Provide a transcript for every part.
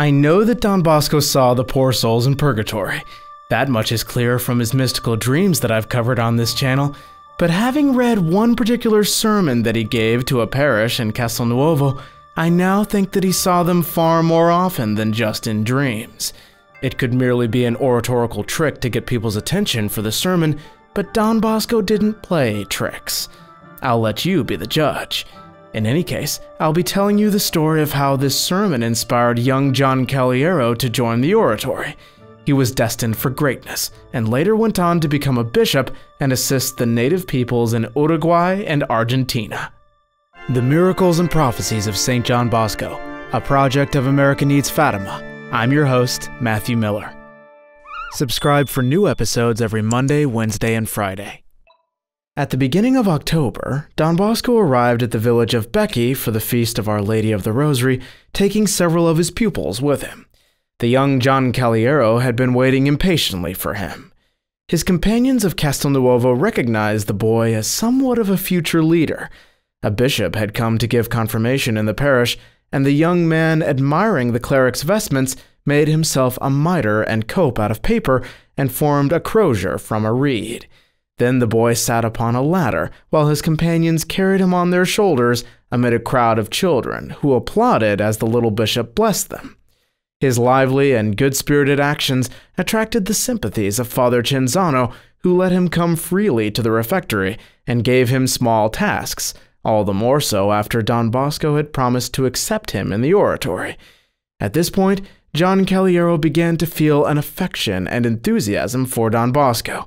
I know that Don Bosco saw the poor souls in purgatory. That much is clear from his mystical dreams that I've covered on this channel, but having read one particular sermon that he gave to a parish in Castelnuovo, I now think that he saw them far more often than just in dreams. It could merely be an oratorical trick to get people's attention for the sermon, but Don Bosco didn't play tricks. I'll let you be the judge. In any case, I'll be telling you the story of how this sermon inspired young John Cagliero to join the Oratory. He was destined for greatness, and later went on to become a bishop and assist the native peoples in Uruguay and Argentina. The Miracles and Prophecies of Saint John Bosco, a project of America Needs Fatima. I'm your host, Matthew Miller. Subscribe for new episodes every Monday, Wednesday, and Friday. At the beginning of October, Don Bosco arrived at the village of Becchi for the Feast of Our Lady of the Rosary, taking several of his pupils with him. The young John Cagliero had been waiting impatiently for him. His companions of Castelnuovo recognized the boy as somewhat of a future leader. A bishop had come to give confirmation in the parish, and the young man, admiring the cleric's vestments, made himself a mitre and cope out of paper and formed a crozier from a reed. Then the boy sat upon a ladder while his companions carried him on their shoulders amid a crowd of children who applauded as the little bishop blessed them. His lively and good-spirited actions attracted the sympathies of Father Cinzano, who let him come freely to the refectory and gave him small tasks, all the more so after Don Bosco had promised to accept him in the Oratory. At this point, John Cagliero began to feel an affection and enthusiasm for Don Bosco.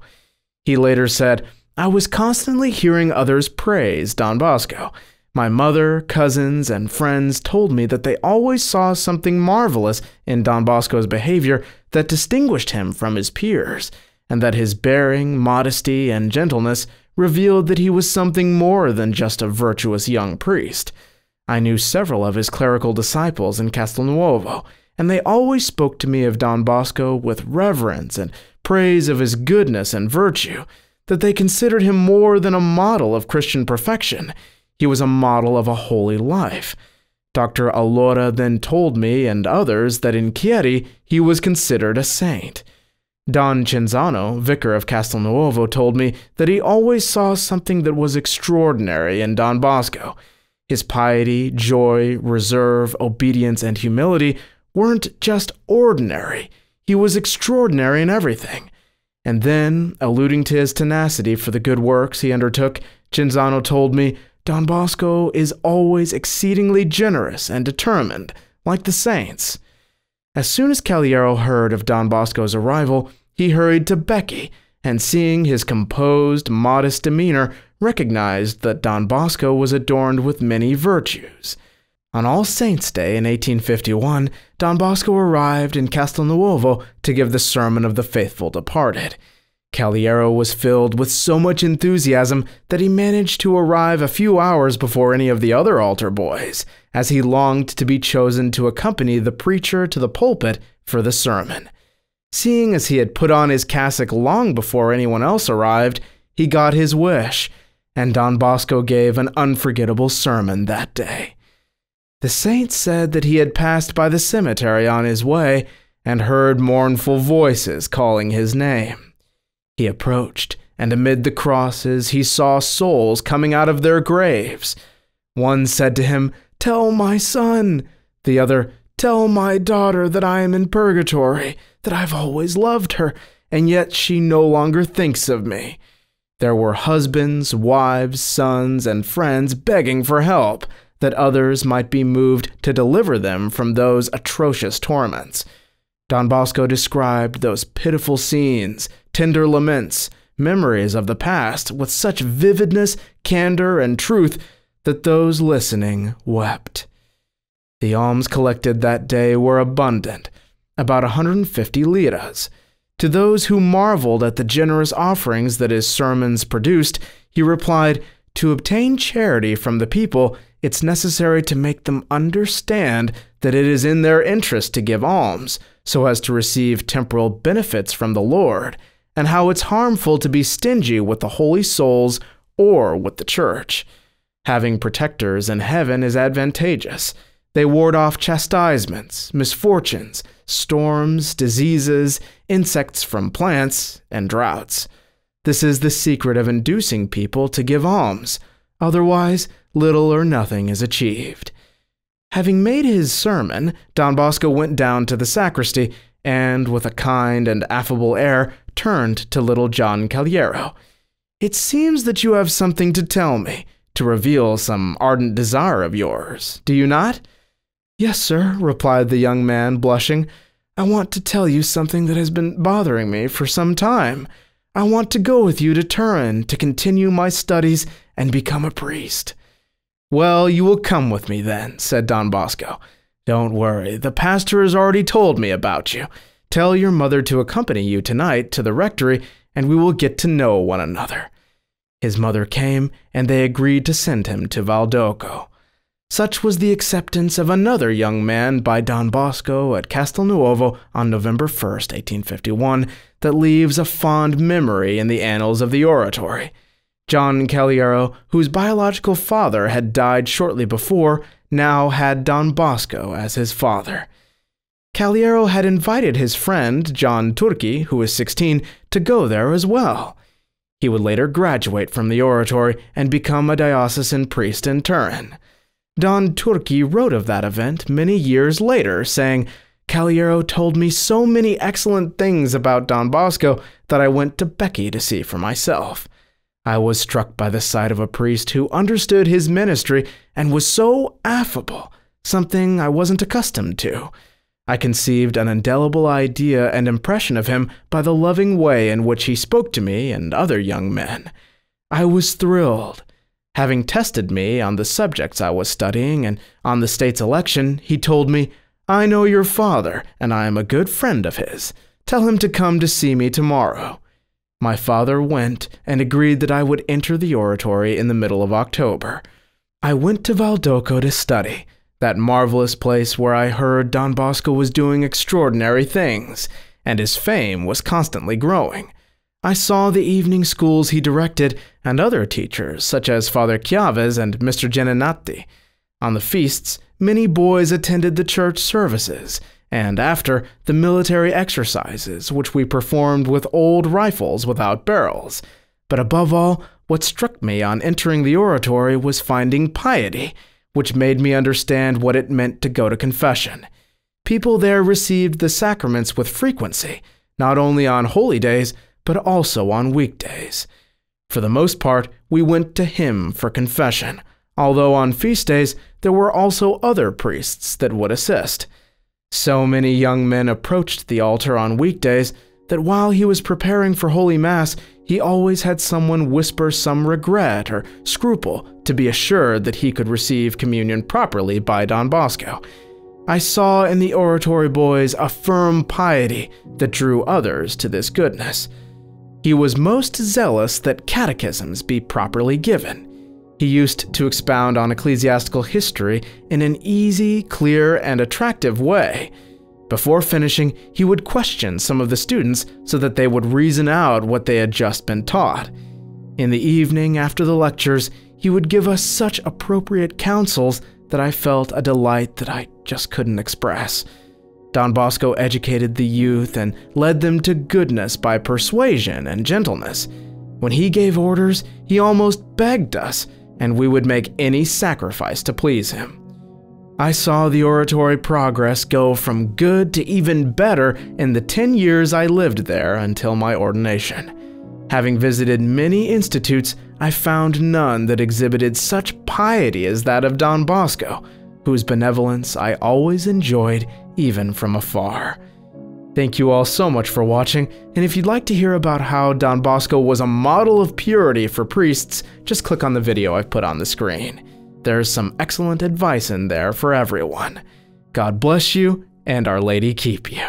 He later said, "I was constantly hearing others praise Don Bosco. My mother, cousins, and friends told me that they always saw something marvelous in Don Bosco's behavior that distinguished him from his peers, and that his bearing, modesty, and gentleness revealed that he was something more than just a virtuous young priest. I knew several of his clerical disciples in Castelnuovo, and they always spoke to me of Don Bosco with reverence and praise of his goodness and virtue, that they considered him more than a model of Christian perfection. He was a model of a holy life. Dr. Allora then told me and others that in Chieri he was considered a saint. Don Cinzano, vicar of Castelnuovo, told me that he always saw something that was extraordinary in Don Bosco. His piety, joy, reserve, obedience, and humility weren't just ordinary. He was extraordinary in everything." And then, alluding to his tenacity for the good works he undertook, Cinzano told me, "Don Bosco is always exceedingly generous and determined, like the saints." As soon as Cagliero heard of Don Bosco's arrival, he hurried to Becchi, and seeing his composed, modest demeanor, recognized that Don Bosco was adorned with many virtues. On All Saints' Day in 1851, Don Bosco arrived in Castelnuovo to give the Sermon of the Faithful Departed. Cagliero was filled with so much enthusiasm that he managed to arrive a few hours before any of the other altar boys, as he longed to be chosen to accompany the preacher to the pulpit for the sermon. Seeing as he had put on his cassock long before anyone else arrived, he got his wish, and Don Bosco gave an unforgettable sermon that day. The saint said that he had passed by the cemetery on his way and heard mournful voices calling his name. He approached, and amid the crosses he saw souls coming out of their graves. One said to him, "Tell my son." The other, "Tell my daughter that I am in purgatory, that I've always loved her, and yet she no longer thinks of me." There were husbands, wives, sons, and friends begging for help, that others might be moved to deliver them from those atrocious torments. Don Bosco described those pitiful scenes, tender laments, memories of the past with such vividness, candor, and truth that those listening wept. The alms collected that day were abundant, about 150 liras. To those who marveled at the generous offerings that his sermons produced, he replied, "To obtain charity from the people, it's necessary to make them understand that it is in their interest to give alms, so as to receive temporal benefits from the Lord, and how it's harmful to be stingy with the holy souls or with the church. Having protectors in heaven is advantageous. They ward off chastisements, misfortunes, storms, diseases, insects from plants, and droughts. This is the secret of inducing people to give alms, otherwise little or nothing is achieved. Having made his sermon, Don Bosco went down to the sacristy, and with a kind and affable air, turned to little John Cagliero. "It seems that you have something to tell me, to reveal some ardent desire of yours, do you not?" "Yes, sir," replied the young man, blushing. "I want to tell you something that has been bothering me for some time. I want to go with you to Turin to continue my studies and become a priest." "Well, you will come with me then," said Don Bosco. "Don't worry, the pastor has already told me about you. Tell your mother to accompany you tonight to the rectory, and we will get to know one another." His mother came, and they agreed to send him to Valdocco. Such was the acceptance of another young man by Don Bosco at Castelnuovo on November 1st, 1851, that leaves a fond memory in the annals of the Oratory. John Cagliero, whose biological father had died shortly before, now had Don Bosco as his father. Cagliero had invited his friend, John Turchi, who was 16, to go there as well. He would later graduate from the Oratory and become a diocesan priest in Turin. Don Turchi wrote of that event many years later, saying, "Cagliero told me so many excellent things about Don Bosco that I went to Becchi to see for myself. I was struck by the sight of a priest who understood his ministry and was so affable, something I wasn't accustomed to. I conceived an indelible idea and impression of him by the loving way in which he spoke to me and other young men. I was thrilled. Having tested me on the subjects I was studying and on the state's election, he told me, 'I know your father, and I am a good friend of his. Tell him to come to see me tomorrow.' My father went and agreed that I would enter the Oratory in the middle of October. I went to Valdocco to study, that marvelous place where I heard Don Bosco was doing extraordinary things, and his fame was constantly growing. I saw the evening schools he directed and other teachers, such as Father Chiavez and Mr. Geninati. On the feasts, many boys attended the church services, and after, the military exercises, which we performed with old rifles without barrels. But above all, what struck me on entering the Oratory was finding piety, which made me understand what it meant to go to confession. People there received the sacraments with frequency, not only on holy days, but also on weekdays. For the most part, we went to him for confession, although on feast days there were also other priests that would assist. So many young men approached the altar on weekdays that while he was preparing for Holy Mass, he always had someone whisper some regret or scruple to be assured that he could receive communion properly by Don Bosco. I saw in the Oratory boys a firm piety that drew others to this goodness. He was most zealous that catechisms be properly given. He used to expound on ecclesiastical history in an easy, clear, and attractive way. Before finishing, he would question some of the students so that they would reason out what they had just been taught. In the evening after the lectures, he would give us such appropriate counsels that I felt a delight that I just couldn't express. Don Bosco educated the youth and led them to goodness by persuasion and gentleness. When he gave orders, he almost begged us, and we would make any sacrifice to please him. I saw the Oratory progress go from good to even better in the 10 years I lived there until my ordination. Having visited many institutes, I found none that exhibited such piety as that of Don Bosco, whose benevolence I always enjoyed even from afar. Thank you all so much for watching, and if you'd like to hear about how Don Bosco was a model of purity for priests, just click on the video I've put on the screen. There's some excellent advice in there for everyone. God bless you, and Our Lady keep you.